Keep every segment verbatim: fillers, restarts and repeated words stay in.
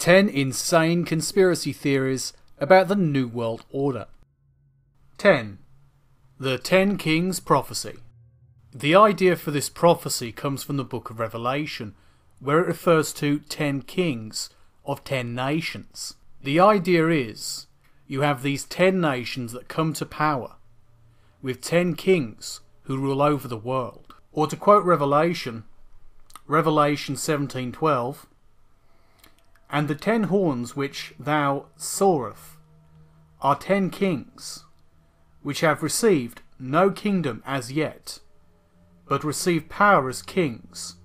ten Insane Conspiracy Theories About the New World Order. ten. The Ten Kings Prophecy. The idea for this prophecy comes from the Book of Revelation, where it refers to ten kings of ten nations. The idea is, you have these ten nations that come to power, with ten kings who rule over the world. Or to quote Revelation, Revelation seventeen twelve, "And the ten horns which thou sawest are ten kings, which have received no kingdom as yet, but receive power as kings,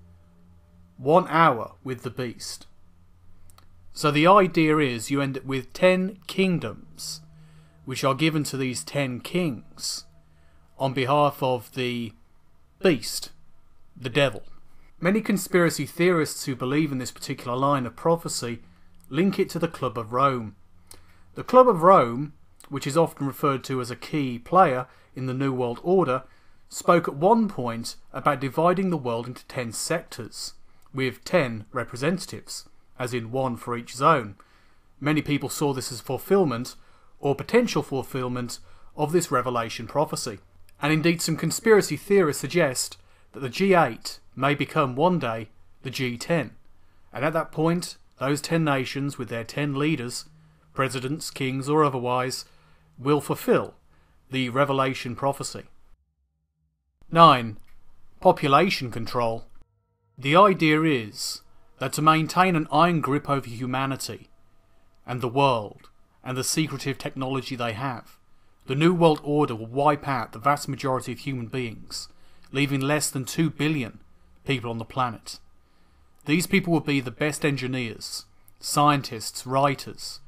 one hour with the beast." So the idea is you end up with ten kingdoms, which are given to these ten kings on behalf of the beast, the devil. Many conspiracy theorists who believe in this particular line of prophecy link it to the Club of Rome. The Club of Rome, which is often referred to as a key player in the New World Order, spoke at one point about dividing the world into ten sectors, with ten representatives, as in one for each zone. Many people saw this as fulfillment, or potential fulfillment, of this Revelation prophecy. And indeed some conspiracy theorists suggest that the G eight may become one day the G ten, and at that point those ten nations with their ten leaders, presidents, kings or otherwise, will fulfill the Revelation prophecy. nine. Population Control. The idea is that to maintain an iron grip over humanity and the world and the secretive technology they have, the New World Order will wipe out the vast majority of human beings, leaving less than two billion people on the planet. These people will be the best engineers, scientists, writers,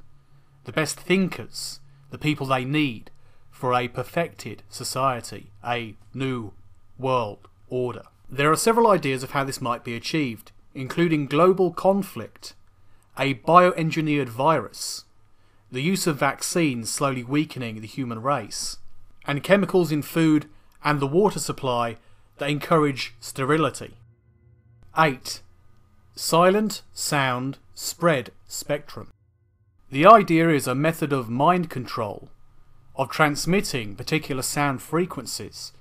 the best thinkers, the people they need for a perfected society, a New World Order. There are several ideas of how this might be achieved, including global conflict, a bioengineered virus, the use of vaccines slowly weakening the human race, and chemicals in food and the water supply that encourage sterility. eight. Silent Sound Spread Spectrum. The idea is a method of mind control, of transmitting particular sound frequencies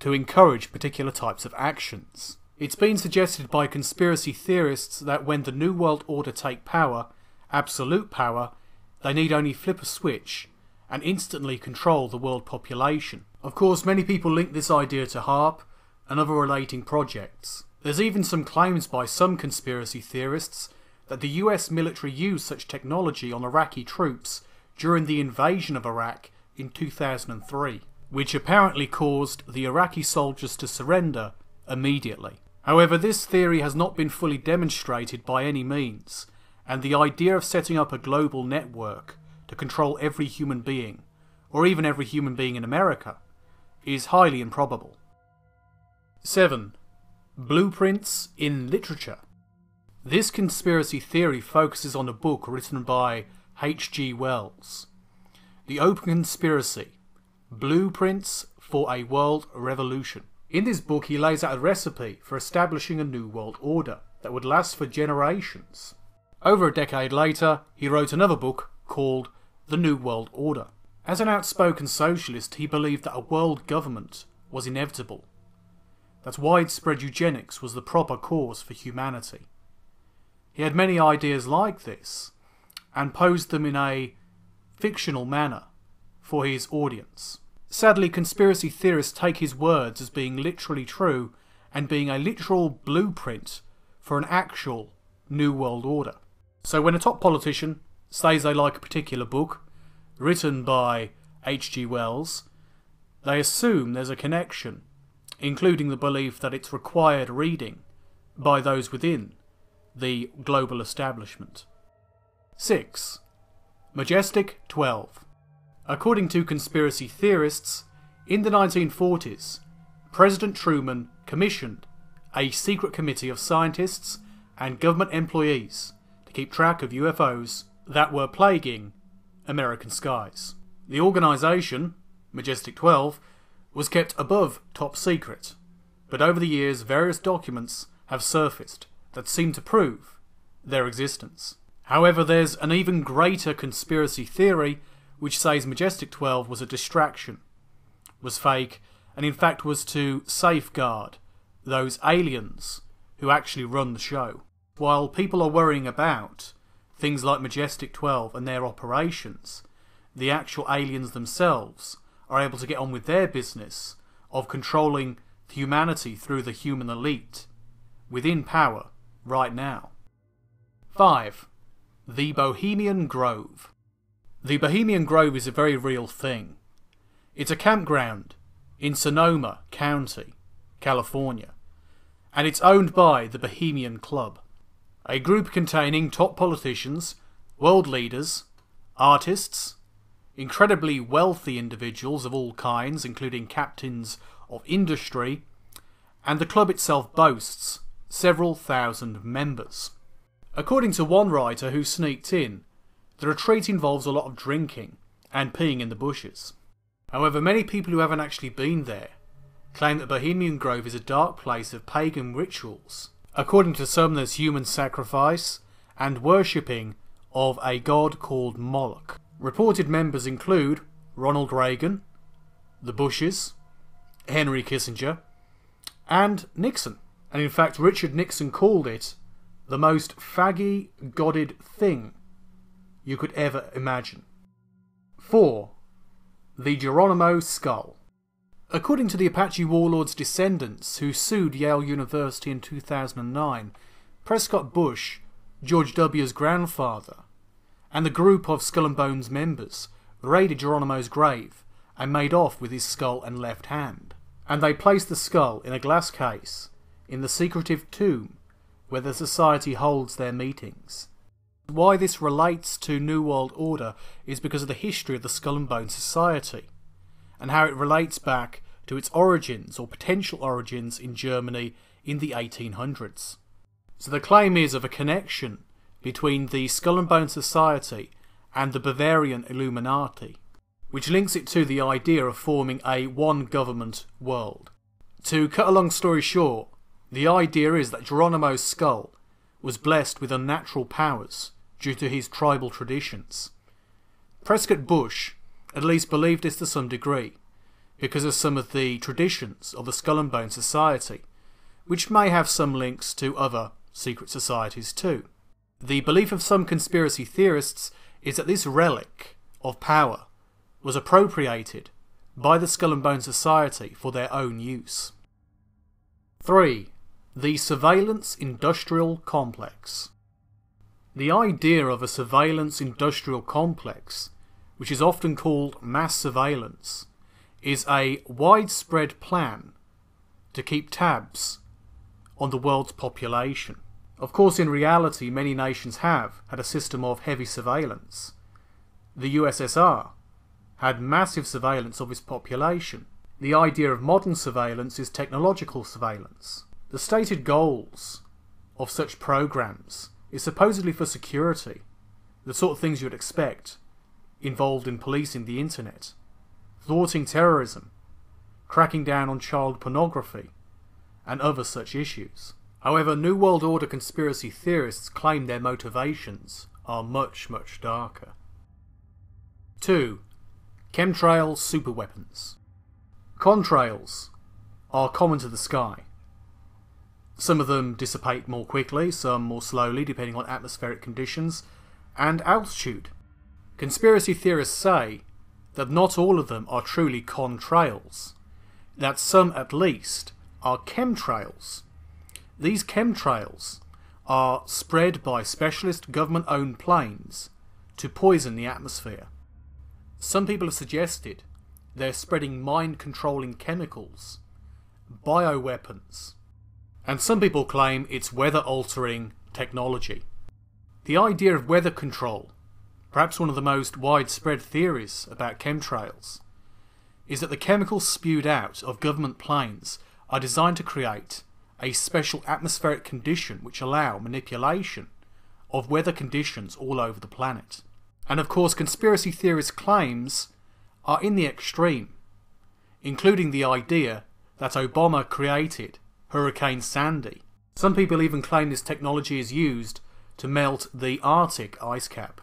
to encourage particular types of actions. It's been suggested by conspiracy theorists that when the New World Order take power, absolute power, they need only flip a switch and instantly control the world population. Of course, many people link this idea to HAARP and other relating projects. There's even some claims by some conspiracy theorists that the U S military used such technology on Iraqi troops during the invasion of Iraq in two thousand three, which apparently caused the Iraqi soldiers to surrender immediately. However, this theory has not been fully demonstrated by any means, and the idea of setting up a global network to control every human being, or even every human being in America, is highly improbable. seven. Blueprints in Literature. This conspiracy theory focuses on a book written by H G Wells, The Open Conspiracy, Blueprints for a World Revolution. In this book he lays out a recipe for establishing a new world order that would last for generations. Over a decade later, he wrote another book called The New World Order. As an outspoken socialist, he believed that a world government was inevitable, that widespread eugenics was the proper cause for humanity. He had many ideas like this, and posed them in a fictional manner for his audience. Sadly, conspiracy theorists take his words as being literally true, and being a literal blueprint for an actual New World Order. So when a top politician says they like a particular book written by H G Wells, they assume there's a connection, including the belief that it's required reading by those within the global establishment. six. Majestic twelve. According to conspiracy theorists, in the nineteen forties, President Truman commissioned a secret committee of scientists and government employees to keep track of U F Os that were plaguing American skies. The organisation, Majestic twelve, was kept above top secret, but over the years various documents have surfaced that seem to prove their existence. However, there's an even greater conspiracy theory which says Majestic twelve was a distraction, was fake, and in fact was to safeguard those aliens who actually run the show. While people are worrying about things like Majestic twelve and their operations, the actual aliens themselves are able to get on with their business of controlling humanity through the human elite within power right now. five. The Bohemian Grove. The Bohemian Grove is a very real thing. It's a campground in Sonoma County, California, and it's owned by the Bohemian Club, a group containing top politicians, world leaders, artists, incredibly wealthy individuals of all kinds, including captains of industry, and the club itself boasts several thousand members. According to one writer who sneaked in, the retreat involves a lot of drinking and peeing in the bushes. However, many people who haven't actually been there claim that Bohemian Grove is a dark place of pagan rituals. According to some, there's human sacrifice and worshipping of a god called Moloch. Reported members include Ronald Reagan, the Bushes, Henry Kissinger, and Nixon. And in fact, Richard Nixon called it the most faggy, godded thing you could ever imagine. four. The Geronimo Skull. According to the Apache warlord's descendants who sued Yale University in two thousand nine, Prescott Bush, George W.'s grandfather, and the group of Skull and Bones members raided Geronimo's grave and made off with his skull and left hand. And they placed the skull in a glass case in the secretive tomb where the society holds their meetings. Why this relates to New World Order is because of the history of the Skull and Bones Society and how it relates back to its origins or potential origins in Germany in the eighteen hundreds. So the claim is of a connection between the Skull and Bones Society and the Bavarian Illuminati, which links it to the idea of forming a one-government world. To cut a long story short, the idea is that Geronimo's skull was blessed with unnatural powers due to his tribal traditions. Prescott Bush at least believed this to some degree, because of some of the traditions of the Skull and Bones Society, which may have some links to other secret societies too. The belief of some conspiracy theorists is that this relic of power was appropriated by the Skull and Bone Society for their own use. three. The Surveillance Industrial Complex. The idea of a surveillance industrial complex, which is often called mass surveillance, is a widespread plan to keep tabs on the world's population. Of course, in reality, many nations have had a system of heavy surveillance. The U S S R had massive surveillance of its population. The idea of modern surveillance is technological surveillance. The stated goals of such programs is supposedly for security, the sort of things you would expect involved in policing the internet, thwarting terrorism, cracking down on child pornography, and other such issues. However, New World Order conspiracy theorists claim their motivations are much, much darker. two. Chemtrail superweapons. Contrails are common to the sky. Some of them dissipate more quickly, some more slowly, depending on atmospheric conditions and altitude. Conspiracy theorists say that not all of them are truly contrails, that some at least are chemtrails. These chemtrails are spread by specialist government-owned planes to poison the atmosphere. Some people have suggested they're spreading mind-controlling chemicals, bioweapons, and some people claim it's weather-altering technology. The idea of weather control, perhaps one of the most widespread theories about chemtrails, is that the chemicals spewed out of government planes are designed to create a special atmospheric condition which allow manipulation of weather conditions all over the planet. And of course, conspiracy theorists' claims are in the extreme, including the idea that Obama created Hurricane Sandy. Some people even claim this technology is used to melt the Arctic ice cap.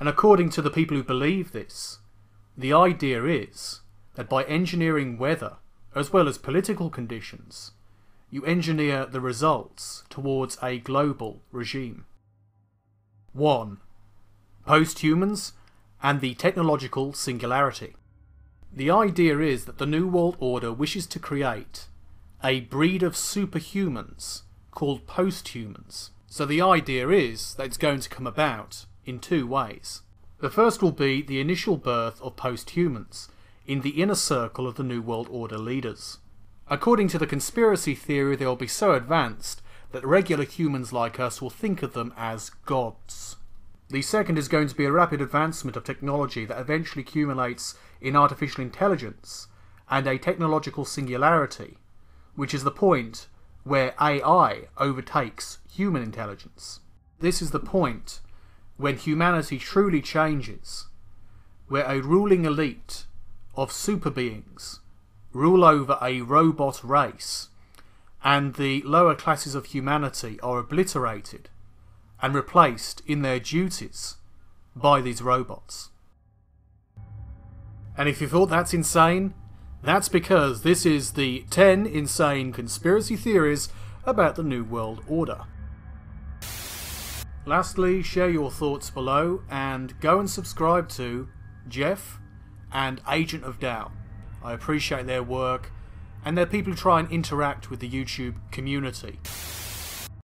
And according to the people who believe this, the idea is that by engineering weather, as well as political conditions, you engineer the results towards a global regime. one. Post-humans and the technological singularity. The idea is that the New World Order wishes to create a breed of superhumans called post-humans. So the idea is that it's going to come about in two ways. The first will be the initial birth of post-humans in the inner circle of the New World Order leaders. According to the conspiracy theory, they will be so advanced that regular humans like us will think of them as gods. The second is going to be a rapid advancement of technology that eventually culminates in artificial intelligence and a technological singularity, which is the point where A I overtakes human intelligence. This is the point when humanity truly changes, where a ruling elite of superbeings rule over a robot race, and the lower classes of humanity are obliterated and replaced in their duties by these robots. And if you thought that's insane, that's because this is the ten insane conspiracy theories about the New World Order. Lastly, share your thoughts below and go and subscribe to Jeff and Agent of Dow. I appreciate their work, and they're people who try and interact with the YouTube community.